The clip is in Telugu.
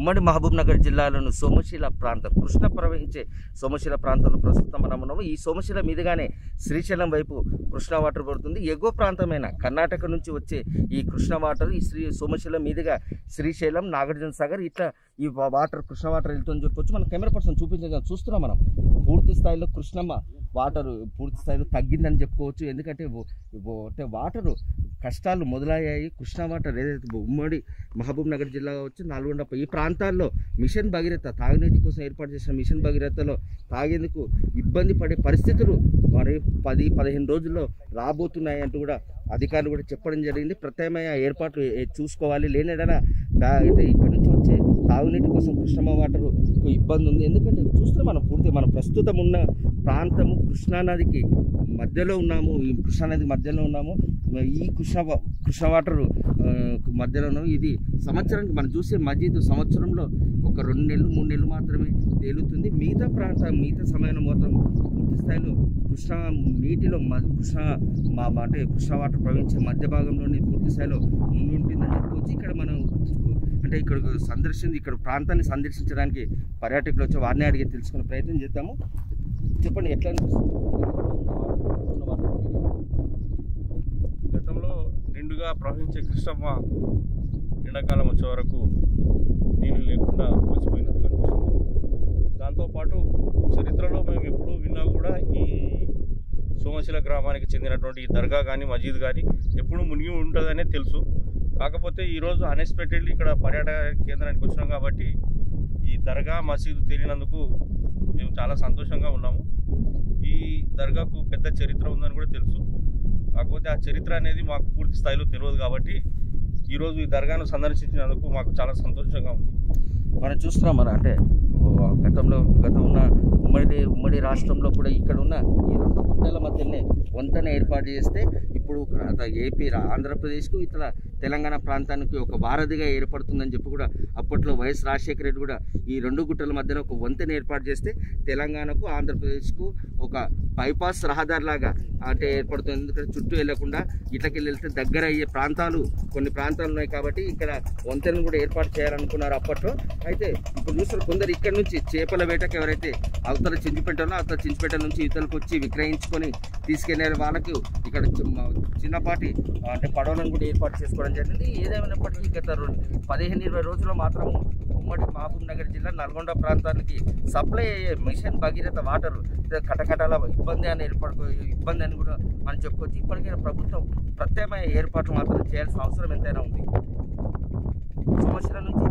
ఉమ్మడి మహబూబ్ నగర్ జిల్లాలోని సోమశిల ప్రాంతం, కృష్ణ ప్రవహించే సోమశిల ప్రాంతంలో ప్రస్తుతం మనం ఉన్నాము. ఈ సోమశిల మీదుగానే శ్రీశైలం వైపు కృష్ణ వాటర్ పడుతుంది. ఎగువ ప్రాంతమైన కర్ణాటక నుంచి వచ్చే ఈ కృష్ణ వాటర్ ఈ సోమశిల మీదుగా శ్రీశైలం, నాగార్జున సాగర్ ఇట్లా ఈ వాటర్ కృష్ణ వాటర్ వెళ్తుందని చెప్పొచ్చు. మన కెమెరా పర్సన్ చూపించగా చూస్తున్నాం మనం పూర్తి స్థాయిలో కృష్ణమ్మ వాటరు పూర్తి స్థాయిలో తగ్గిందని చెప్పుకోవచ్చు. ఎందుకంటే అంటే వాటరు కష్టాలు మొదలయ్యాయి. కృష్ణా వాటర్ ఏదైతే ఉమ్మడి మహబూబ్ నగర్ జిల్లా కావచ్చు, నల్గొండ ఈ ప్రాంతాల్లో మిషన్ భగీరథ తాగునీటి కోసం ఏర్పాటు చేసిన మిషన్ భగీరథలో తాగేందుకు ఇబ్బంది పడే పరిస్థితులు మరి 10-15 రోజుల్లో రాబోతున్నాయి అంటూ కూడా అధికారులు కూడా చెప్పడం జరిగింది. ప్రత్యామ్నాయ ఏర్పాట్లు చూసుకోవాలి. లేనిదైనా అయితే ఇక్కడి నుంచి వచ్చే తాగునీటి కోసం కృష్ణమ్మ వాటర్ ఇబ్బంది ఉంది. ఎందుకంటే చూస్తే మనం పూర్తి మనం ప్రస్తుతం ఉన్న ప్రాంతము కృష్ణానదికి మధ్యలో ఉన్నాము. ఈ కృష్ణానది మధ్యలో ఉన్నాము. ఈ కృష్ణ వాటర్ మధ్యలో ఉన్నాము. ఇది సంవత్సరానికి మనం చూసే మధ్య సంవత్సరంలో ఒక 2-3 నెలలు మాత్రమే తేలుతుంది. మిగతా సమయంలో మాత్రం పూర్తి స్థాయిలో కృష్ణా నీటిలో అంటే కృష్ణ వాటర్ ప్రవహించే మధ్య భాగంలోనే పూర్తి స్థాయిలో ముందుంటుందని చెప్పవచ్చు. ఇక్కడ మనం అంటే ఇక్కడ ప్రాంతాన్ని సందర్శించడానికి పర్యాటకులు వచ్చే వారిని అడిగి తెలుసుకునే ప్రయత్నం చేద్దాము. చెప్పండి, ఎట్లా అనిపిస్తుంది? గతంలో నిండుగా ప్రవహించే కృష్ణమ్మ ఎండాకాలం వచ్చే వరకు నీళ్ళు లేకుండా పోసిపోయినట్టు అనిపిస్తుంది. దాంతోపాటు చరిత్రలో మేము ఎప్పుడూ విన్నా కూడా ఈ సోమశిల గ్రామానికి చెందినటువంటి దర్గా కానీ మజీద్ కానీ ఎప్పుడూ మునిగి ఉంటుందనే తెలుసు. కాకపోతే ఈరోజు అన్ఎక్స్పెక్టెడ్లీ ఇక్కడ పర్యాటక కేంద్రానికి వచ్చినాం కాబట్టి ఈ దర్గా మసీదు తేలినందుకు మేము చాలా సంతోషంగా ఉన్నాము. ఈ దర్గాకు పెద్ద చరిత్ర ఉందని కూడా తెలుసు. కాకపోతే ఆ చరిత్ర అనేది మాకు పూర్తి స్థాయిలో తెలియదు కాబట్టి ఈరోజు ఈ దర్గాను సందర్శించినందుకు మాకు చాలా సంతోషంగా ఉంది. మనం చూస్తున్నాం మన అంటే గతంలో ఉన్న ఉమ్మడి రాష్ట్రంలో కూడా ఇక్కడ ఉన్న ఈ 2 పుట్టల మధ్యనే వంతెన ఏర్పాటు చేస్తే ఇప్పుడు ఏపీ ఆంధ్రప్రదేశ్కు ఇతర తెలంగాణ ప్రాంతానికి ఒక వారధిగా ఏర్పడుతుందని చెప్పి కూడా అప్పట్లో వైఎస్ రాజశేఖర రెడ్డి కూడా ఈ 2 గుట్టల మధ్యలో ఒక వంతెన ఏర్పాటు చేస్తే తెలంగాణకు ఆంధ్రప్రదేశ్కు ఒక బైపాస్ రహదారిలాగా అంటే ఏర్పడుతుంది. ఎందుకంటే చుట్టూ వెళ్ళకుండా ఇట్లకి వెళ్తే దగ్గర అయ్యే ప్రాంతాలు కొన్ని ప్రాంతాలు ఉన్నాయి కాబట్టి ఇక్కడ వంతెనను కూడా ఏర్పాటు చేయాలనుకున్నారు అప్పట్లో. అయితే ఇప్పుడు చూస్తారు కొందరు ఇక్కడ నుంచి చేపల వేటకు ఎవరైతే అవతల చించుపెట్టాలో అవతల చించుపెట్ట నుంచి ఇతరులకు వచ్చి విక్రయించుకొని తీసుకెళ్లే వాళ్ళకు ఇక్కడ చిన్నపాటి అంటే పడవలను కూడా ఏర్పాటు చేసుకోవడం జరిగింది. ఏదేమైనప్పటికీ గత 15-20 రోజుల్లో మాత్రం ఉమ్మడి మహబూబ్ నగర్ జిల్లా నల్గొండ ప్రాంతానికి సప్లై అయ్యే మిషన్ భగీరథ వాటర్ కటకటాల ఇబ్బంది అని కూడా మనం చెప్పుకోవచ్చు. ఇప్పటికైనా ప్రభుత్వం ప్రత్యామ్నాయ ఏర్పాట్లు మాత్రం చేయాల్సిన అవసరం ఎంతైనా ఉంది. సోమశిల నుంచి